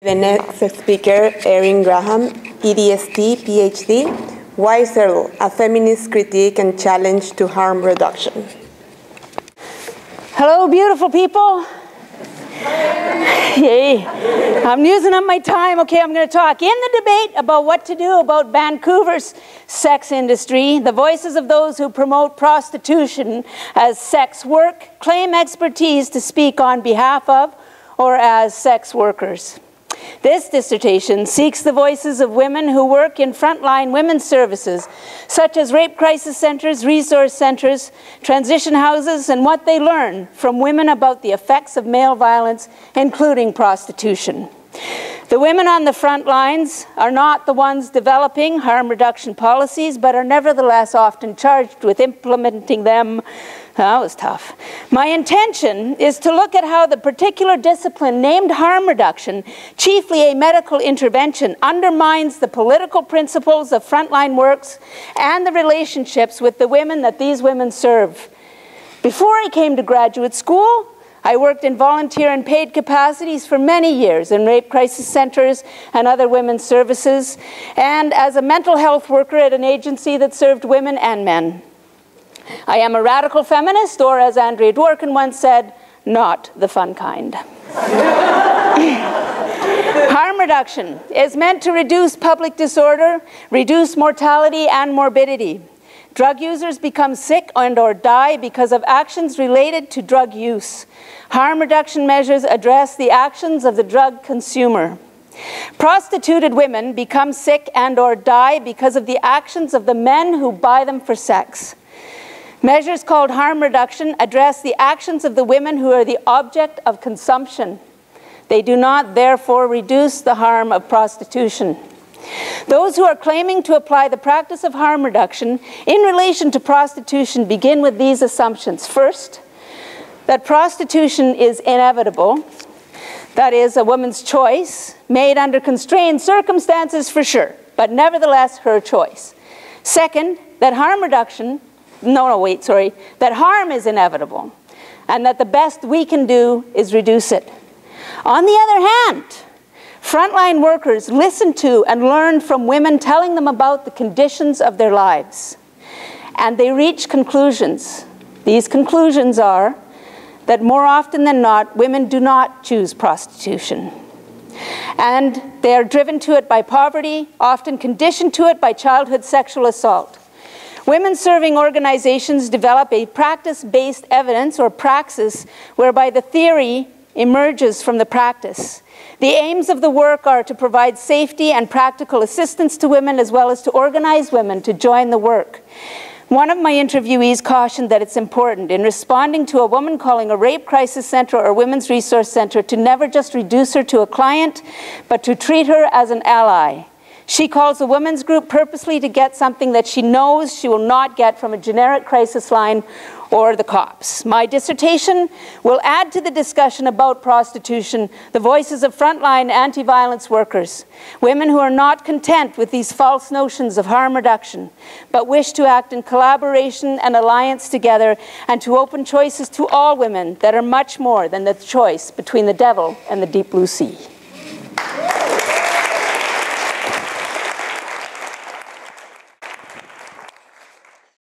The next speaker, Erin Graham, EDST, PhD, Why Zero, a feminist critique and challenge to harm reduction. Hello, beautiful people. Yay. I'm using up my time. Okay, I'm going to talk in the debate about what to do about Vancouver's sex industry. The voices of those who promote prostitution as sex work claim expertise to speak on behalf of or as sex workers. This dissertation seeks the voices of women who work in frontline women's services, such as rape crisis centers, resource centers, transition houses, and what they learn from women about the effects of male violence, including prostitution. The women on the front lines are not the ones developing harm reduction policies, but are nevertheless often charged with implementing them. That was tough. My intention is to look at how the particular discipline named harm reduction, chiefly a medical intervention, undermines the political principles of frontline works and the relationships with the women that these women serve. Before I came to graduate school, I worked in volunteer and paid capacities for many years in rape crisis centers and other women's services, and as a mental health worker at an agency that served women and men. I am a radical feminist, or as Andrea Dworkin once said, not the fun kind. Harm reduction is meant to reduce public disorder, reduce mortality and morbidity. Drug users become sick and or die because of actions related to drug use. Harm reduction measures address the actions of the drug consumer. Prostituted women become sick and or die because of the actions of the men who buy them for sex. Measures called harm reduction address the actions of the women who are the object of consumption. They do not, therefore, reduce the harm of prostitution. Those who are claiming to apply the practice of harm reduction in relation to prostitution begin with these assumptions. First, that prostitution is inevitable. That is, a woman's choice, made under constrained circumstances for sure, but nevertheless her choice. Second, that harm is inevitable, and that the best we can do is reduce it. On the other hand, frontline workers listen to and learn from women telling them about the conditions of their lives, and they reach conclusions. These conclusions are that more often than not, women do not choose prostitution. And they are driven to it by poverty, often conditioned to it by childhood sexual assault. Women serving organizations develop a practice-based evidence, or praxis, whereby the theory emerges from the practice. The aims of the work are to provide safety and practical assistance to women, as well as to organize women to join the work. One of my interviewees cautioned that it's important, in responding to a woman calling a rape crisis center or women's resource center, to never just reduce her to a client, but to treat her as an ally. She calls a women's group purposely to get something that she knows she will not get from a generic crisis line or the cops. My dissertation will add to the discussion about prostitution the voices of frontline anti-violence workers, women who are not content with these false notions of harm reduction, but wish to act in collaboration and alliance together and to open choices to all women that are much more than the choice between the devil and the deep blue sea.